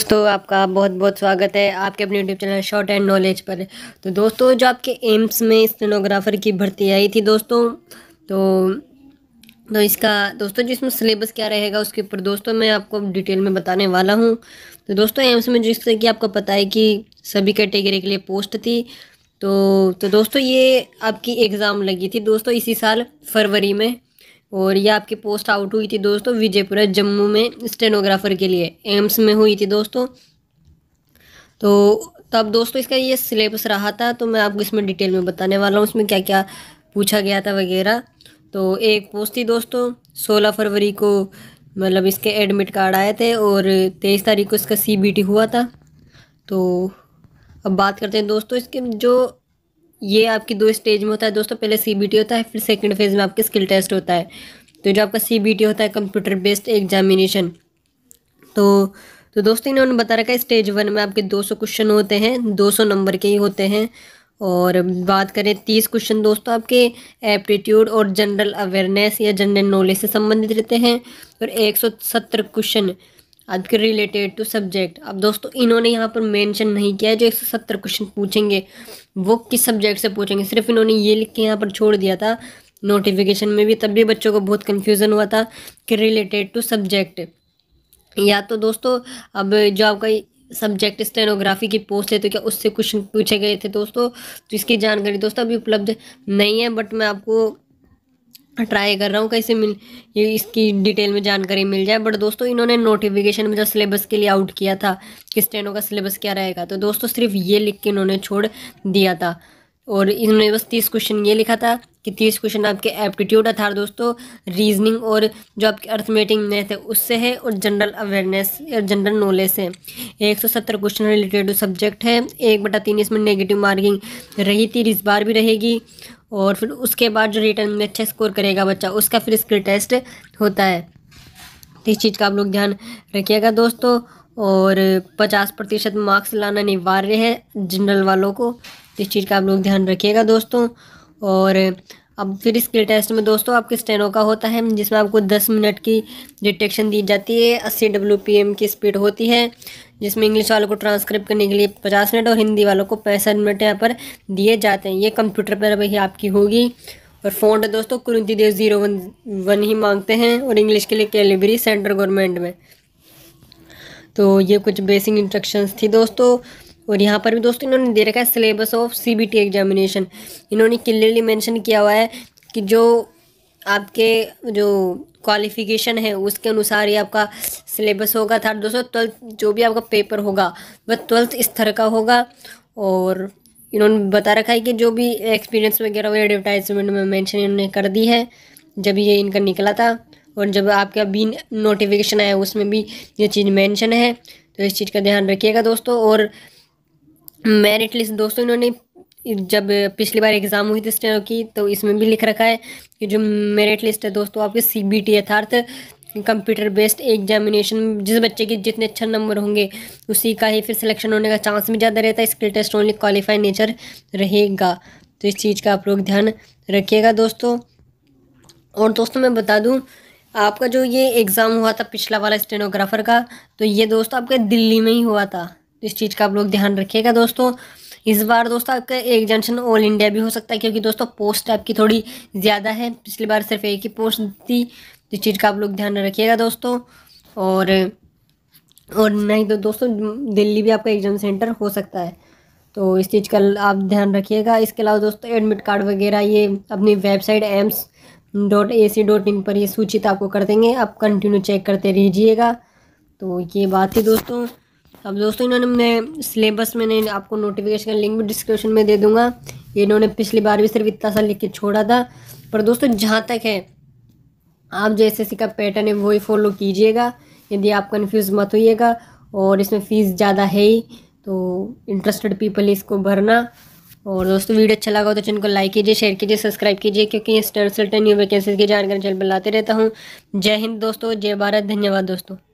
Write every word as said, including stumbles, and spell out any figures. दोस्तों आपका बहुत बहुत स्वागत है आपके अपने YouTube channel short hand knowledge पर। तो दोस्तों जो आपके एम्स में स्टेनोग्राफर की भर्ती आई थी दोस्तों, तो तो इसका दोस्तों जिसमें सिलेबस क्या रहेगा उसके ऊपर दोस्तों मैं आपको डिटेल में बताने वाला हूं। तो दोस्तों एम्स में जिससे कि आपको पता है कि सभी कैटेगरी के लिए पोस्ट थी, तो तो दोस्तों ये आपकी एग्ज़ाम लगी थी दोस्तों इसी साल फरवरी में, और यह आपकी पोस्ट आउट हुई थी दोस्तों विजयपुरा जम्मू में स्टेनोग्राफर के लिए एम्स में हुई थी दोस्तों। तो तब दोस्तों इसका ये सिलेबस रहा था, तो मैं आपको इसमें डिटेल में बताने वाला हूँ इसमें क्या क्या पूछा गया था वगैरह। तो एक पोस्ट थी दोस्तों सोलह फरवरी को, मतलब इसके एडमिट कार्ड आए थे और तेईस तारीख को इसका सी बी टी हुआ था। तो अब बात करते हैं दोस्तों इसके, जो ये आपकी दो स्टेज में होता है दोस्तों, पहले सी बी टी होता है फिर सेकंड फेज़ में आपके स्किल टेस्ट होता है। तो जो आपका सी बी टी होता है कंप्यूटर बेस्ड एग्जामिनेशन, तो तो दोस्तों इन्होंने बता रखा है स्टेज वन में आपके दो सौ क्वेश्चन होते हैं, दो सौ नंबर के ही होते हैं। और बात करें तीस क्वेश्चन दोस्तों आपके एप्टीट्यूड और जनरल अवेयरनेस या जनरल नॉलेज से संबंधित रहते हैं, और एक सौ सत्तर क्वेश्चन आपके रिलेटेड टू सब्जेक्ट। अब दोस्तों इन्होंने यहाँ पर मेंशन नहीं किया है जो एक सौ सत्तर क्वेश्चन पूछेंगे वो किस सब्जेक्ट से पूछेंगे, सिर्फ इन्होंने ये लिख के यहाँ पर छोड़ दिया था नोटिफिकेशन में भी, तब भी बच्चों को बहुत कन्फ्यूज़न हुआ था कि रिलेटेड टू सब्जेक्ट। या तो दोस्तों अब जो आपका सब्जेक्ट स्टेनोग्राफी की पोस्ट है तो क्या उससे क्वेश्चन पूछे गए थे दोस्तों, तो इसकी जानकारी दोस्तों अभी उपलब्ध नहीं है, बट मैं आपको ट्राई कर रहा हूँ कैसे मिल ये इसकी डिटेल में जानकारी मिल जाए। बट दोस्तों इन्होंने नोटिफिकेशन में जो सिलेबस के लिए आउट किया था कि स्टेनो का सिलेबस क्या रहेगा, तो दोस्तों सिर्फ ये लिख के इन्होंने छोड़ दिया था, और इन्होंने बस तीस क्वेश्चन ये लिखा था कि तीस क्वेश्चन आपके एप्टीट्यूड अर्थात दोस्तों रीजनिंग और जो आपके अर्थमेटिक मैथ है उससे है, और जनरल अवेयरनेस और जनरल नॉलेज से एक सौ सत्तर क्वेश्चन रिलेटेड टू सब्जेक्ट है। एक बटा तीन इसमें नेगेटिव मार्किंग रही थी, इस बार भी रहेगी। और फिर उसके बाद जो रिटर्न में अच्छा स्कोर करेगा बच्चा उसका फिर स्किल टेस्ट होता है, तो इस चीज़ का आप लोग ध्यान रखिएगा दोस्तों। और पचास प्रतिशत मार्क्स लाना अनिवार्य है जनरल वालों को, तो इस चीज़ का आप लोग ध्यान रखिएगा दोस्तों। और अब फिर स्किल टेस्ट में दोस्तों आपके स्टेनो का होता है जिसमें आपको दस मिनट की डिटेक्शन दी जाती है, अस्सी डब्ल्यू पी एम की स्पीड होती है, जिसमें इंग्लिश वालों को ट्रांसक्रिप्ट करने के लिए पचास मिनट और हिंदी वालों को पैंसठ मिनट यहाँ पर दिए जाते हैं। ये कंप्यूटर पर वही आपकी होगी। और फ़ॉन्ट दोस्तों Kruti Dev zero one one ही मांगते हैं, और इंग्लिश के लिए कैलिब्री सेंट्रल गवर्नमेंट में। तो ये कुछ बेसिक इंस्ट्रक्शंस थी दोस्तों। और यहाँ पर भी दोस्तों इन्होंने दे रखा है syllabus of C B T examination, इन्होंने क्लियरली मेंशन किया हुआ है कि जो आपके जो क्वालिफ़िकेशन है उसके अनुसार ही आपका सिलेबस होगा। था दोस्तों ट्वेल्थ जो भी आपका पेपर होगा वह ट्वेल्थ स्तर का होगा। और इन्होंने बता रखा है कि जो भी एक्सपीरियंस वगैरह वो एडवर्टाइजमेंट में मेंशन इन्होंने कर दी है जब ये इनका निकला था, और जब आपका भी नोटिफिकेशन आया उसमें भी ये चीज़ मेंशन है, तो इस चीज़ का ध्यान रखिएगा दोस्तों। और मेरिट लिस्ट दोस्तों इन्होंने जब पिछली बार एग्ज़ाम हुई थी स्टेनो की, तो इसमें भी लिख रखा है कि जो मेरिट लिस्ट है दोस्तों आपके सी बी टी अर्थात कंप्यूटर बेस्ड एग्जामिनेशन, जिस बच्चे के जितने अच्छे नंबर होंगे उसी का ही फिर सिलेक्शन होने का चांस भी ज़्यादा रहता है। Skill test only qualify nature रहेगा, तो इस चीज़ का आप लोग ध्यान रखिएगा दोस्तों। और दोस्तों मैं बता दूँ आपका जो ये एग्ज़ाम हुआ था पिछला वाला स्टेनोग्राफर का, तो ये दोस्तों आपके दिल्ली में ही हुआ था, तो इस चीज़ का आप लोग ध्यान रखिएगा दोस्तों। इस बार दोस्तों आपका एक जंक्शन ऑल इंडिया भी हो सकता है, क्योंकि दोस्तों पोस्ट आपकी थोड़ी ज़्यादा है, पिछली बार सिर्फ एक ही पोस्ट थी, तो इस चीज़ का आप लोग ध्यान रखिएगा दोस्तों। और और नहीं तो दोस्तों दिल्ली भी आपका एग्ज़ाम सेंटर हो सकता है, तो इस चीज़ का आप ध्यान रखिएगा। इसके अलावा दोस्तों एडमिट कार्ड वगैरह ये अपनी website AIIMS dot A C dot in पर ये सूचित आपको कर देंगे, आप कंटिन्यू चेक करते रहिएगा। तो ये बात थी दोस्तों। अब दोस्तों इन्होंने मैं सिलेबस मैंने आपको नोटिफिकेशन का लिंक भी डिस्क्रिप्शन में दे दूंगा। इन्होंने पिछली बार भी सिर्फ इतना सा लिख के छोड़ा था, पर दोस्तों जहाँ तक है आप जैसे सी का पैटर्न है वही फॉलो कीजिएगा, यदि आप कन्फ्यूज़ मत होइएगा। और इसमें फ़ीस ज़्यादा है ही, तो इंटरेस्टेड पीपल इसको भरना। और दोस्तों वीडियो अच्छा लगा हो तो चैनल को लाइक कीजिए, शेयर कीजिए, सब्सक्राइब कीजिए, क्योंकि ये स्टेट न्यू वैकेंसीज की जानकारी चैनल पर लाते रहता हूँ। जय हिंद दोस्तों, जय भारत, धन्यवाद दोस्तों।